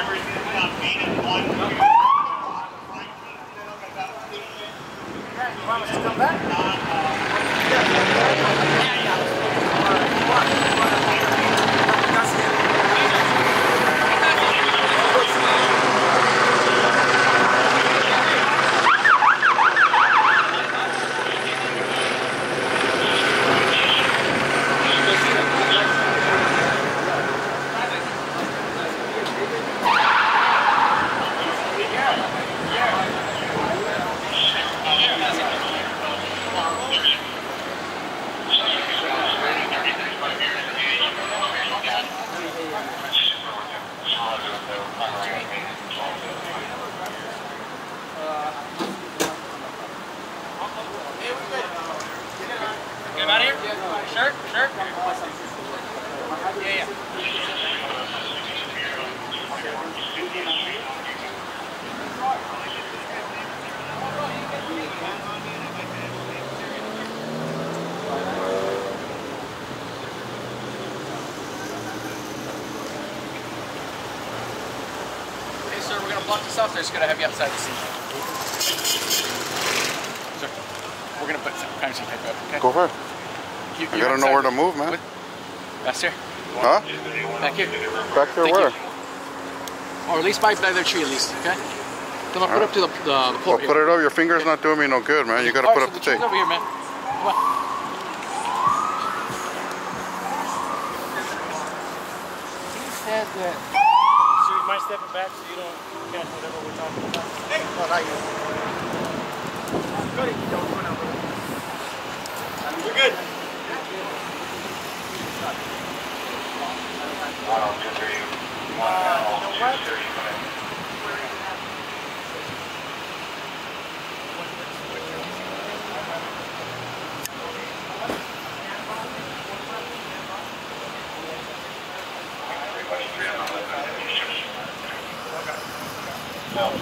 drivers on main and 1. You want us to come back? Stuff, they're just going to have you outside the seat. So we're going to put some privacy tape up, okay? Go for it. You got to know where to move, man. Faster? Huh? Back here. Back there where? Or at least by the tree, at least, okay? Come on, put up to the pole. Well, put it up. Your finger's not doing me no good, man. You got to put up the tape. Over here, man. Come on. He said that. Am I stepping back so you don't catch whatever we're talking about? Hey! Well, I guess. Good. Don't run over there. We're good. You know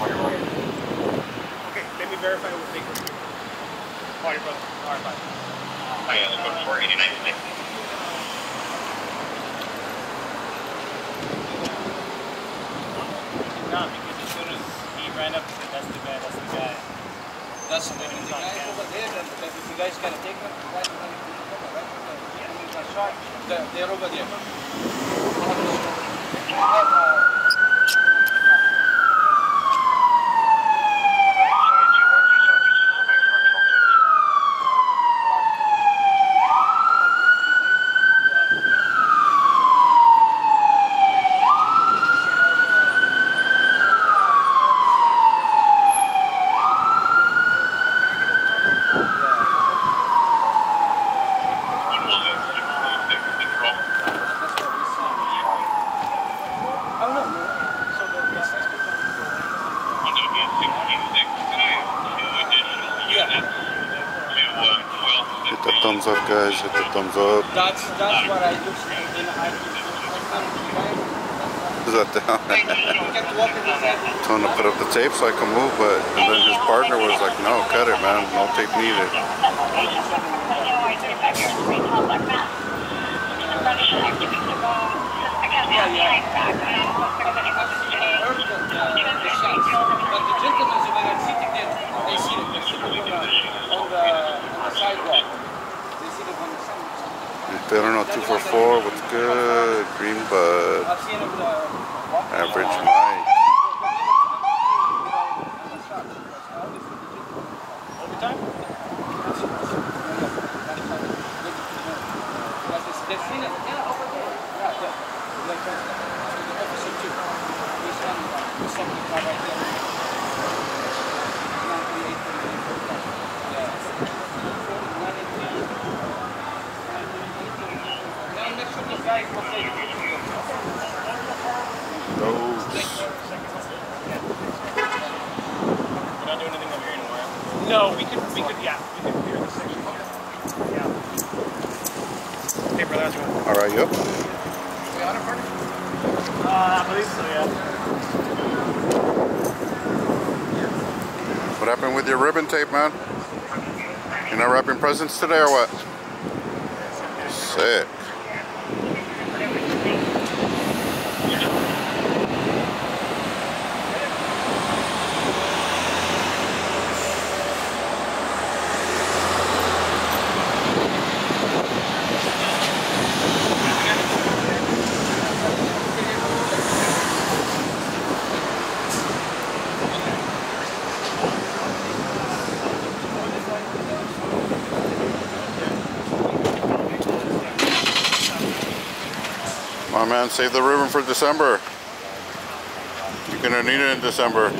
what? Okay, let me verify what they were. All right, brother. All right, bye. Oh, yeah, let's go to 489. No, because as soon as he ran up, he said, that's the guy, that's the guy. That's the guy. The guy's going to take them. They're over there. Guys, hit the thumbs up. That's what I do. Is that down? Trying to put up the tape so I can move, but and then his partner was like, "No, cut it, man. No tape needed." Eterno 244, what's good? Green Bud. Average Mike. Overtime? They've seen it. Yeah, over there. Yeah, yeah. Episode 2. There's something right there. No, we could clear this section. Yeah. Hey, brother, how's it going? All right, yep. We on it, partner? I believe so, yeah. What happened with your ribbon tape, man? You're not wrapping presents today or what? Sick. My man saved the ribbon for December. You're gonna need it in December.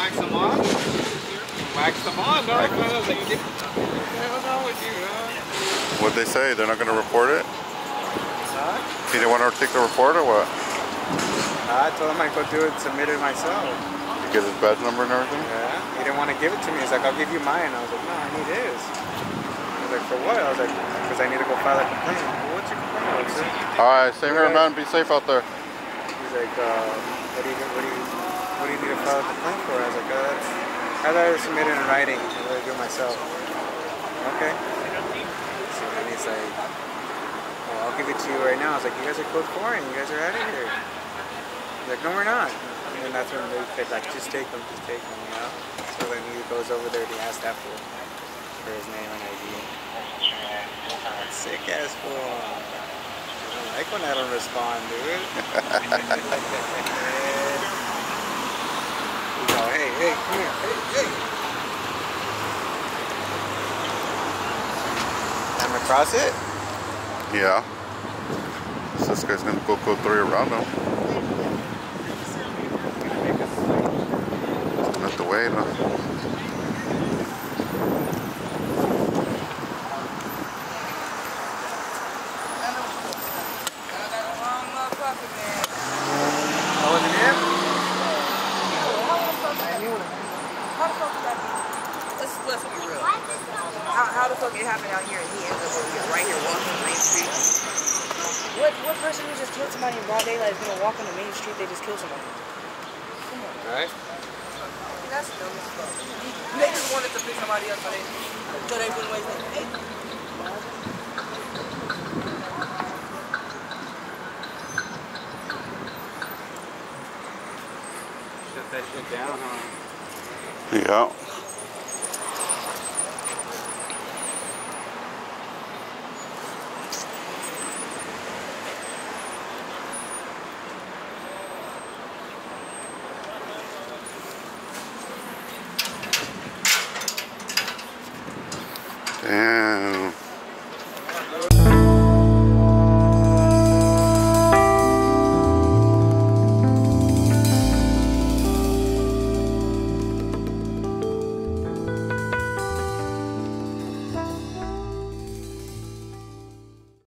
Wax them on? Wax them on? No, no. What'd they say? They're not going to report it? Huh? You didn't want to take the report or what? I told them I could do it, submit it myself. You get his badge number and everything? Yeah. He didn't want to give it to me. He's like, I'll give you mine. I was like, no, I need his. He was like, for what? I was like, because I need to go file a complaint. Well, what's your complaint? Alright, same here, man. Be safe out there. He's like, what do you need to file a complaint for? I was like, I'd rather submit it in writing. I'd rather do it myself. Okay. So then he's like, well, I'll give it to you right now. I was like, you guys are code foreign. You guys are out of here. He's like, no, we're not. And then that's when they said, like, just take them, you know? So then he goes over there and he asked that fool for his name and ID. Sick ass fool. I don't like when I don't respond, dude. Hey, come here. Hey, hey. Time to cross it? Yeah. So this guy's gonna go three around him. Doesn't have to wait, huh? Oh, wasn't him? Let's be real. How the fuck it happened out here and he ends up over here, right here walking the main street? What person who just killed somebody in broad daylight is gonna walk on the main street? They just killed somebody. Come on. Right? That's dumb as fuck. They just wanted to pick somebody up so they wouldn't wait for hey. Shut that shit down, huh? Yeah.